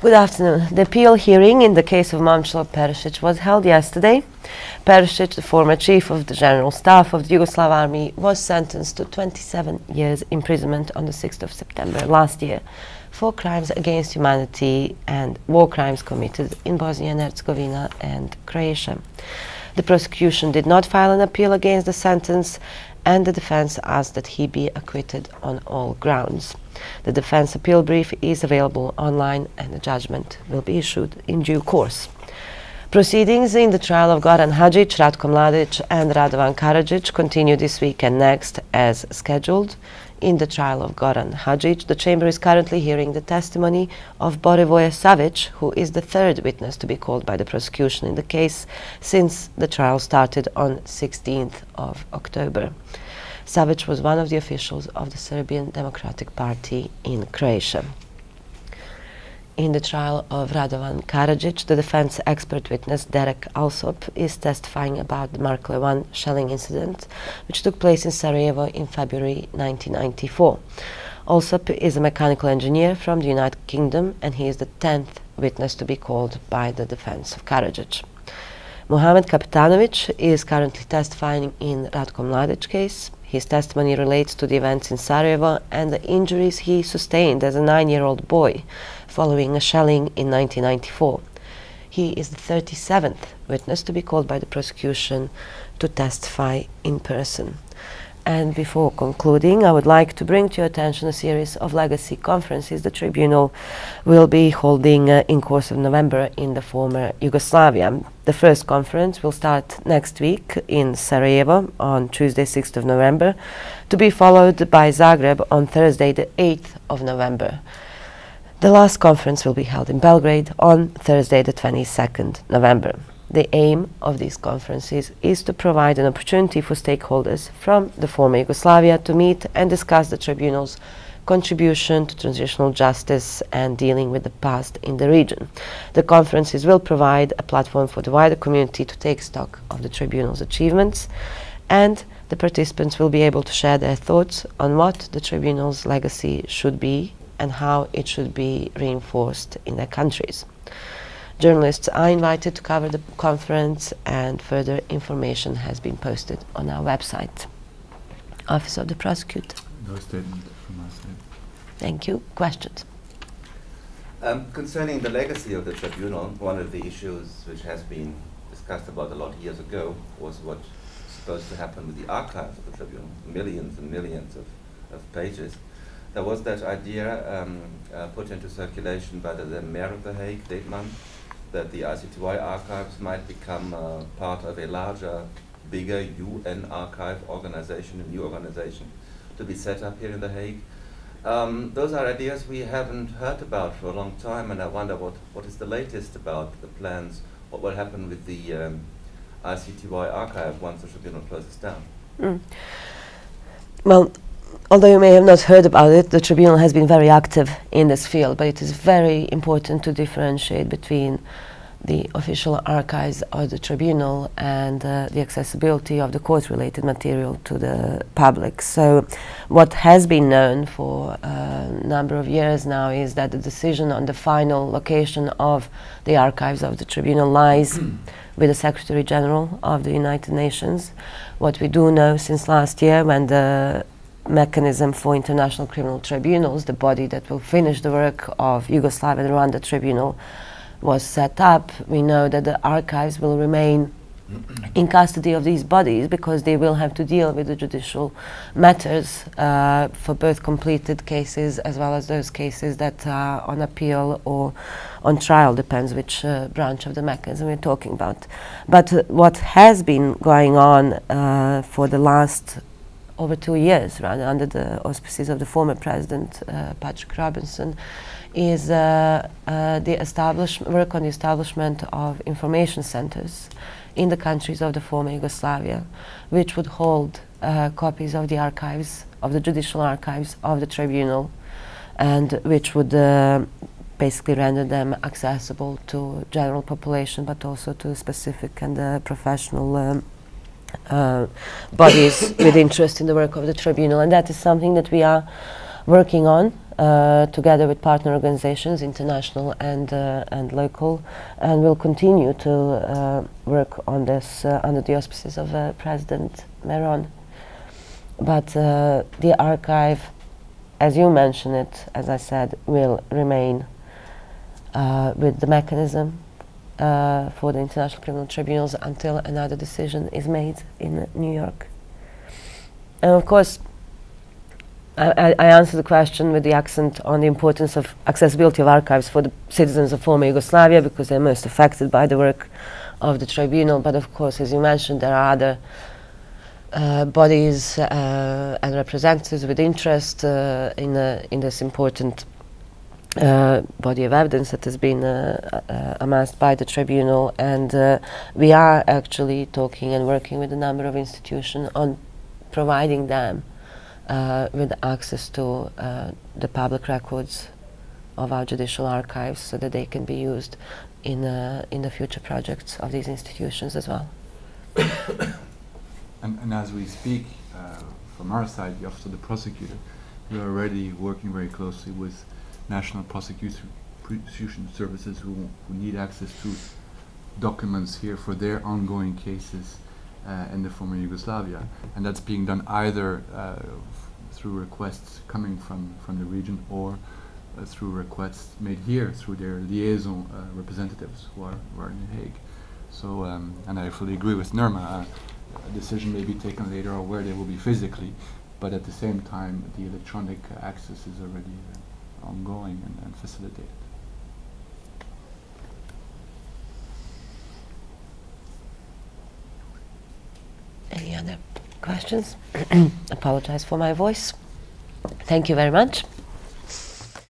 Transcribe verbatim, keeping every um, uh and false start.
Good afternoon. The appeal hearing in the case of Momčilo Perišić was held yesterday. Perišić, the former chief of the General Staff of the Yugoslav Army, was sentenced to twenty-seven years imprisonment on the sixth of September last year for crimes against humanity and war crimes committed in Bosnia and Herzegovina and Croatia. The prosecution did not file an appeal against the sentence, and the defense asked that he be acquitted on all grounds. The defense appeal brief is available online, and the judgment will be issued in due course. Proceedings in the trial of Goran Hadžić, Ratko Mladić and Radovan Karadžić continue this week and next as scheduled. In the trial of Goran Hadžić, the chamber is currently hearing the testimony of Borivoje Savić, who is the third witness to be called by the prosecution in the case since the trial started on sixteenth of October. Savić was one of the officials of the Serbian Democratic Party in Croatia. In the trial of Radovan Karadžić, the defense expert witness Derek Allsop is testifying about the Markale one shelling incident, which took place in Sarajevo in February nineteen ninety-four. Allsop is a mechanical engineer from the United Kingdom, and he is the tenth witness to be called by the defense of Karadžić. Muhamed Kapetanović is currently testifying in Ratko Mladić case. His testimony relates to the events in Sarajevo and the injuries he sustained as a nine-year-old boy following a shelling in nineteen ninety-four. He is the thirty-seventh witness to be called by the prosecution to testify in person. And before concluding, I would like to bring to your attention a series of legacy conferences the Tribunal will be holding uh, in course of November in the former Yugoslavia. The first conference will start next week in Sarajevo on Tuesday, sixth of November, to be followed by Zagreb on Thursday, the eighth of November. The last conference will be held in Belgrade on Thursday, the twenty-second of November. The aim of these conferences is to provide an opportunity for stakeholders from the former Yugoslavia to meet and discuss the Tribunal's contribution to transitional justice and dealing with the past in the region. The conferences will provide a platform for the wider community to take stock of the Tribunal's achievements, and the participants will be able to share their thoughts on what the Tribunal's legacy should be and how it should be reinforced in their countries. Journalists are invited to cover the conference, and further information has been posted on our website. Office of the Prosecutor. No statement from our side. Thank you. Questions? Um, concerning the legacy of the Tribunal, one of the issues which has been discussed about a lot years ago was what was supposed to happen with the archive of the Tribunal, millions and millions of, of pages. There was that idea um, uh, put into circulation by the, the mayor of The Hague, Detman, that the I C T Y archives might become uh, part of a larger, bigger U N archive organization, a new organization to be set up here in The Hague. Um, those are ideas we haven't heard about for a long time, and I wonder what, what is the latest about the plans, what will happen with the um, I C T Y archive once the Tribunal closes down. Mm. Well, although you may have not heard about it, the Tribunal has been very active in this field, but it is very important to differentiate between the official archives of the Tribunal and uh, the accessibility of the court-related material to the public. So what has been known for a number of years now is that the decision on the final location of the archives of the Tribunal lies with the Secretary-General of the United Nations. What we do know since last year, when the mechanism for international criminal tribunals, the body that will finish the work of Yugoslav and Rwanda tribunal, was set up, we know that the archives will remain in custody of these bodies because they will have to deal with the judicial matters uh, for both completed cases as well as those cases that are on appeal or on trial, depends which uh, branch of the mechanism we're talking about. But uh, what has been going on uh, for the last over two years, right, under the auspices of the former president, uh, Patrick Robinson, is uh, uh, the establishment, work on the establishment of information centers in the countries of the former Yugoslavia, which would hold uh, copies of the archives, of the judicial archives of the Tribunal, and which would uh, basically render them accessible to general population, but also to specific and uh, professional um, Uh, bodies with interest in the work of the Tribunal, and that is something that we are working on uh, together with partner organizations, international and uh, and local, and we'll continue to uh, work on this uh, under the auspices of uh, President Meron. But uh, the archive, as you mentioned it, as I said, will remain uh, with the mechanism uh, for the International Criminal Tribunals until another decision is made in New York. And of course, I, I answer the question with the accent on the importance of accessibility of archives for the citizens of former Yugoslavia, because they're most affected by the work of the tribunal. But of course, as you mentioned, there are other Uh, bodies uh, and representatives with interest uh, in uh, in this important uh, body of evidence that has been uh, uh, amassed by the tribunal, and uh, we are actually talking and working with a number of institutions on providing them uh, with access to uh, the public records of our judicial archives, so that they can be used in uh, in the future projects of these institutions as well. And, and as we speak, uh, from our side, the Office of the Prosecutor, we are already working very closely with national prosecution services who, who need access to documents here for their ongoing cases uh, in the former Yugoslavia. And that's being done either uh, f through requests coming from, from the region, or uh, through requests made here through their liaison uh, representatives who are, who are in The Hague. So, um, and I fully agree with Nerma. Uh, A decision may be taken later on where they will be physically, but at the same time, the electronic uh, access is already uh, ongoing and, and facilitated. Any other questions? Apologize for my voice. Thank you very much.